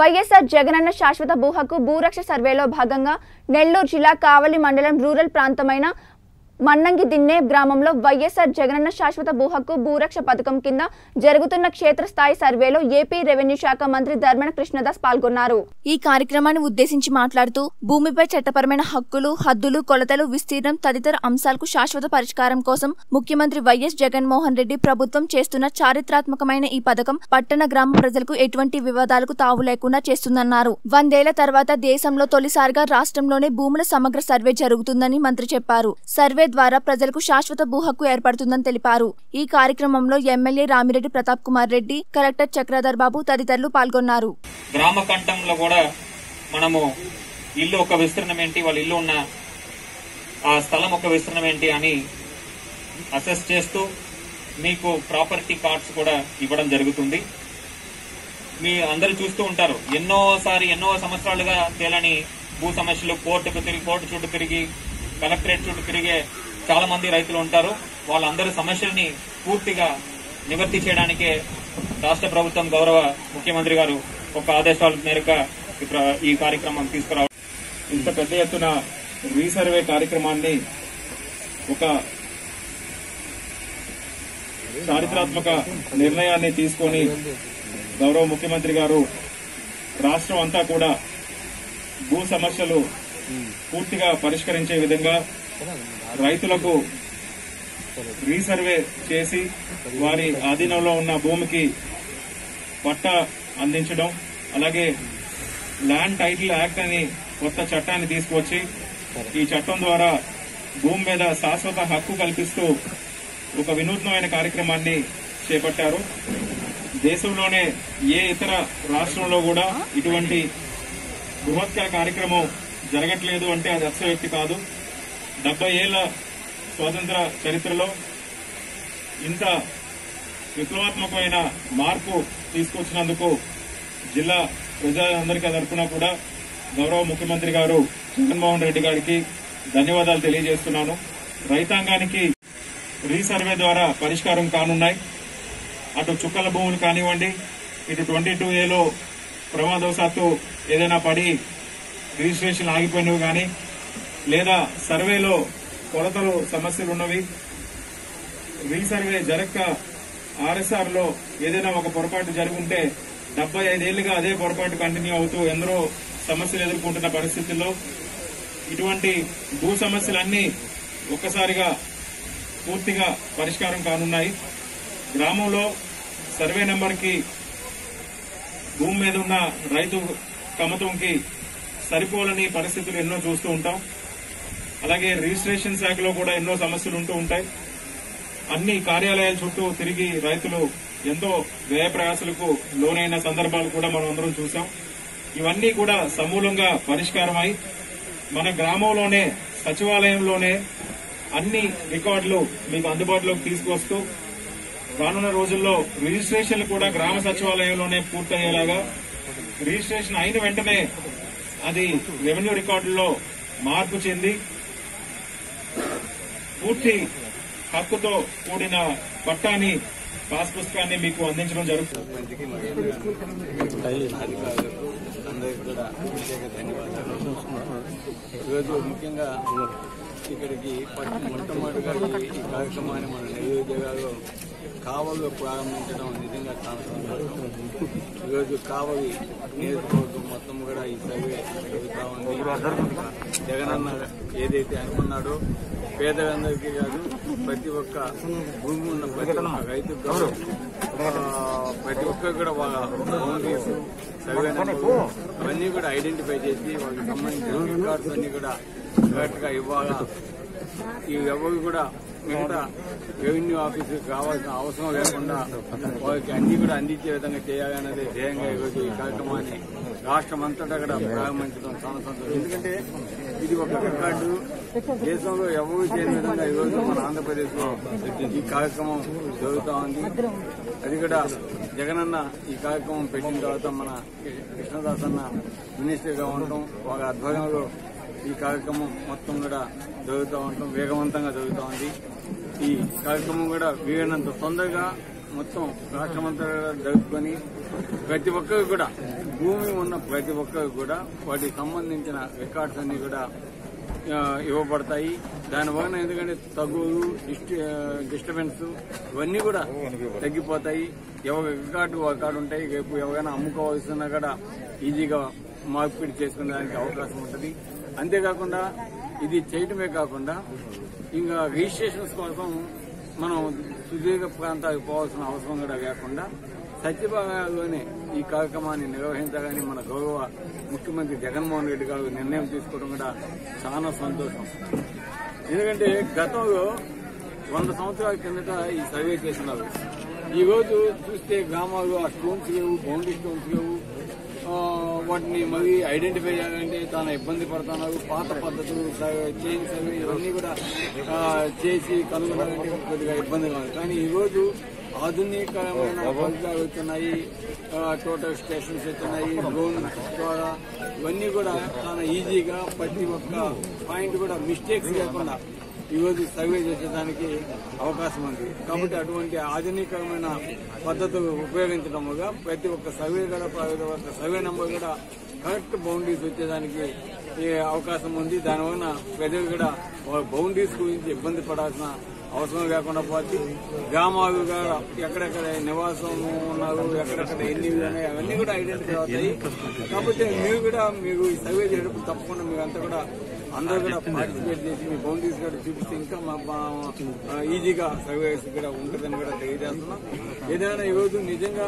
వైఎస్ఆర్ జగనన్న శాశ్వత భూహక్కు భూరక్ష సర్వేలో భాగంగా నెల్లూరు జిల్లా కావలి మండలం రూరల్ ప్రాంతమైన మన్నంగి దిన్నే గ్రామంలో వైఎస్ఆర్ జగనన్న శాశ్వత భూహక్కు భూరక్ష పథకం కింద జరుగుతున్న క్షేత్రస్థాయి సర్వేలో ఏపీ రెవెన్యూ శాఖ మంత్రి ధర్మన కృష్ణదాస్ పాల్గొన్నారు। ఈ కార్యక్రమాన్ని ఉద్దేశించి మాట్లాడుతూ భూమిపై చట్టపరమైన హక్కులు, హద్దులు, కొలతలు, విస్తీర్ణం తదితర అంశాలకు శాశ్వత పరిష్కారం కోసం ముఖ్యమంత్రి వైఎస్ జగన్మోహన్ రెడ్డి ప్రభుత్వం చేస్తున్న చారిత్రాత్మకమైన ఈ పథకం పట్టణ గ్రామ ప్రజలకు ఎటువంటి వివాదాలకు తావు లేకుండా చేస్తుందన్నారు। 100 ఏళ్ల తర్వాత దేశంలో తొలిసారిగా రాష్ట్రంలోనే భూముల సమగ్ర సర్వే జరుగుతుందని మంత్రి చెప్పారు। సర్వే द्वारा प्रजलकु शाश्वत भूहक्कु एर्पडुतुंदनि तेलिपारु। ई कार्यक्रमंलो एम्मेल्ये रामिरेड्डी प्रताप कुमार रेड्डी, कलेक्टर चक्रधर बाबू तदितरुलु पाल्गोन्नारु। ग्राम कंटंलो कूडा मनमु इल्लु ओक विस्तृणं एंटि, वाळ्ळ इल्लु उन्न आ स्थलं ओक विस्तृणं एंटि अनि असेस चेस्तू मीकु प्रापर्टी कार्ड्स कूडा इव्वडं जरुगुतुंदी। मी अंदरू चूस्तू उंटारु एन्नोसारि एन्नो संवत्सरालुगा तेलनि भू समस्यलु कोर्टुकु तिरिगि, कोर्ट चुट्टू तिरिगि, कलेक्टरेट चुट्टू तिरिगे चाला मंदी रैतुलु उंटारु। वाळ्ळंदरि समस्यल्नि पूर्तिगा निवर्ति चेयडानिके राष्ट्र प्रभुत्वं गौरव मुख्यमंत्री गारु ओक आदेशाल मेरकु ई कार्यक्रमं तीसुकुरावडं। इंत पेद्द एत्तुन रीसर्वे कार्यक्रमान्नि ओक चारित्रात्मक निर्णयाన్ని తీసుకొని गौरव मुख्यमंत्री गारु राष्ट्रं अंता कूडा भू समस्यलु పూర్తిగా పరిష్కరించే విధంగా రైతులకు రీసర్వే చేసి వారి ఆధీనంలో ఉన్న భూమికి పట్టా అందించడం, అలాగే ల్యాండ్ టైటిల్ యాక్ట్ అనే కొత్త చట్టాన్ని తీసుకొచ్చి ఈ చట్టం ద్వారా భూమి మీద శాశ్వత హక్కు కల్పిస్తూ ఒక వినూత్నమైన కార్యక్రమాన్ని చేపట్టారు। దేశంలోనే ఏ ఇతర రాష్ట్రంలో కూడా ఇటువంటి బృహత్కార కార్యక్రమం జరగట్లేదు అంటే అది అత్యవక్తి కాదు। 70 ఏళ్ల స్వాతంత్ర చరిత్రలో ఇంత విప్లవాత్మకమైన మార్పు తీసుకొచ్చినందుకు జిల్లా ప్రజలందరికీ తరపున కూడా గౌరవ ముఖ్యమంత్రి గారు జగన్మోహన్ రెడ్డి గారికి ధన్యవాదాలు తెలియజేస్తున్నాను। రైతాంగానికి రీసర్వే ద్వారా పరిష్కారం కానున్నాయి। అటు చుక్కల భూములు కానివ్వండి, ఇటు 22A లో ప్రమాదవశాత్తు ఏదైనా పడి రిజిస్ట్రేషన్ ఆగిపోయినవి కానీ, లేదా సర్వేలో కొలతలు సమస్యలున్నవి, రీసర్వే జరగక ఆర్ఎస్ఆర్లో ఏదైనా ఒక పొరపాటు జరుగుంటే 75 ఏళ్లుగా అదే పొరపాటు కంటిన్యూ అవుతూ ఎందరో సమస్యలు ఎదుర్కొంటున్న పరిస్థితుల్లో ఇటువంటి భూ సమస్యలన్నీ ఒక్కసారిగా పూర్తిగా పరిష్కారం కానున్నాయి। గ్రామంలో సర్వే నెంబర్కి భూమి మీద ఉన్న రైతు కమతంకి సరిపోలని పరిస్థితులు ఎన్నో చూస్తూ ఉంటాం। అలాగే రిజిస్ట్రేషన్ శాఖలో కూడా ఎన్నో సమస్యలు ఉంటూ ఉంటాయి। అన్ని కార్యాలయాల చుట్టూ తిరిగి రైతులు ఎంతో వ్యయ ప్రయాసలకు లోనైన సందర్భాలు కూడా మనం అందరం చూసాం। ఇవన్నీ కూడా సమూలంగా పరిష్కారమై మన గ్రామంలోనే సచివాలయంలోనే అన్ని రికార్డులు మీకు అందుబాటులోకి తీసుకొస్తూ రానున్న రోజుల్లో రిజిస్ట్రేషన్లు కూడా గ్రామ సచివాలయంలోనే పూర్తయ్యేలాగా, రిజిస్ట్రేషన్ అయిన వెంటనే అది రెవెన్యూ రికార్డుల్లో మార్పు చెంది పూర్తి హక్కుతో కూడిన పట్టాని, పాస్ పుస్తకాన్ని మీకు అందించడం జరుగుతుంది। ఇక్కడికి మొట్టమొదటిగా ఈ కార్యక్రమాన్ని మన నెల్లూరు జిల్లాలో కావలిలో ప్రారంభించడం నిజంగా చాలా సంతోషం। ఈరోజు కావలి నియోజకవర్గం మొత్తం కూడా ఈ సర్వే జరుగుతూ ఉంది। జగనన్న ఏదైతే అనుకున్నాడో పేదలందరికీ కాదు, ప్రతి ఒక్క భూమి ఉన్న ప్రతి ఒక్క రైతుకు కాదు, ప్రతి ఒక్కరు కూడా వాళ్ళ కేసు సర్వే అవన్నీ కూడా ఐడెంటిఫై చేసి వాళ్ళకి సంబంధించిన రికార్డ్స్ అన్ని కూడా కరెక్ట్గా ఇవ్వాలా। ఇవి కూడా మిగతా రెవెన్యూ ఆఫీసులకు కావాల్సిన అవసరం లేకుండా వాళ్ళకి అన్ని కూడా అందించే విధంగా చేయాలనేది ధ్యేయంగా ఈరోజు ఈ కార్యక్రమాన్ని రాష్ట్రం అంతటా కూడా ప్రారంభించడం చాలా సంతోషం। ఎందుకంటే ఇది ఒక రికార్డు, దేశంలో ఎవరు చేయని విధంగా ఈరోజు మన ఆంధ్రప్రదేశ్లో ఈ కార్యక్రమం జరుగుతూ ఉంది। అది కూడా జగనన్న ఈ కార్యక్రమం పెట్టిన తర్వాత మన కృష్ణదాస్ అన్న మినిస్టర్గా ఉండటం, వాళ్ళ ఆధ్వర్యంలో ఈ కార్యక్రమం మొత్తం కూడా జరుగుతూ ఉంటాం, వేగవంతంగా జరుగుతూ ఉంది। ఈ కార్యక్రమం కూడా వీలైనంత తొందరగా మొత్తం రాష్ట్రమంతా జరుపుకొని ప్రతి ఒక్కరు కూడా భూమి ఉన్న ప్రతి ఒక్కరు కూడా వాటికి సంబంధించిన రికార్డ్స్ అన్ని కూడా ఇవ్వబడతాయి. దానివల్ల ఎందుకంటే తగులు డిస్టర్బెన్స్ ఇవన్నీ కూడా తగ్గిపోతాయి. ఎవరి రికార్డు ఉంటాయి. రేపు ఎవరైనా అమ్ముకోవాల్సిన కూడా ఈజీగా మార్పిడి చేసుకునేదానికి అవకాశం ఉంటుంది. అంతేకాకుండా ఇది చేయటమే కాకుండా ఇంకా రిజిస్ట్రేషన్స్ కోసం మనం సుదీర్ఘ ప్రాంతాలకు పోవాల్సిన అవసరం కూడా లేకుండా సచివాలయంలోనే ఈ కార్యక్రమాన్ని నిర్వహించాలని మన గౌరవ ముఖ్యమంత్రి జగన్మోహన్ రెడ్డి గారు నిర్ణయం తీసుకోవడం కూడా చాలా సంతోషం. ఎందుకంటే గతంలో 100 సంవత్సరాల కిందట ఈ సర్వే చేస్తున్నారు. ఈరోజు చూస్తే గ్రామాల్లో ఆ స్టోన్స్ లేవు, బౌండరీ స్టోన్స్ లేవు. వాటిని మళ్ళీ ఐడెంటిఫై చేయాలంటే చాలా ఇబ్బంది పడుతున్నారు. పాత పద్ధతులు చేంజ్ అవి ఇవన్నీ కూడా చేసి కనుగొనాలంటే కొద్దిగా ఇబ్బందిగా ఉంది. కానీ ఈరోజు ఆధునికమైన పరికరాలు వచ్చినాయి, టోటల్ స్టేషన్స్ వచ్చినాయి, డ్రోన్ ద్వారా ఇవన్నీ కూడా చాలా ఈజీగా ప్రతి ఒక్క పాయింట్ కూడా మిస్టేక్స్ లేకుండా ఈరోజు సర్వే చేసేదానికి అవకాశం ఉంది. కాబట్టి అటువంటి ఆధునికమైన పద్ధతులు ఉపయోగించడముగా ప్రతి ఒక్క సర్వే కూడా ప్రతి ఒక్క సర్వే నెంబర్ కూడా కరెక్ట్ బౌండరీస్ వచ్చేదానికి అవకాశం ఉంది. దానివల్ల ప్రజలు కూడా బౌండరీస్ గురించి ఇబ్బంది పడాల్సిన అవసరం లేకుండా పోతే గ్రామాలు కూడా ఎక్కడెక్కడ నివాసం ఉన్నారు, ఎక్కడెక్కడ ఎన్ని ఉన్నాయి అవన్నీ కూడా ఐడెంటిఫై అవుతాయి. కాబట్టి మీరు కూడా మీకు ఈ సర్వే చేసేటప్పుడు తప్పకుండా మీరంతా కూడా అందరూ కూడా పార్టిసిపేట్ చేసి మీ బౌండరీస్ కూడా చూపిస్తే ఇంకా ఈజీగా సర్వేస్ కూడా ఉంటుందని కూడా తెలియజేస్తున్నాం. ఏదైనా ఈరోజు నిజంగా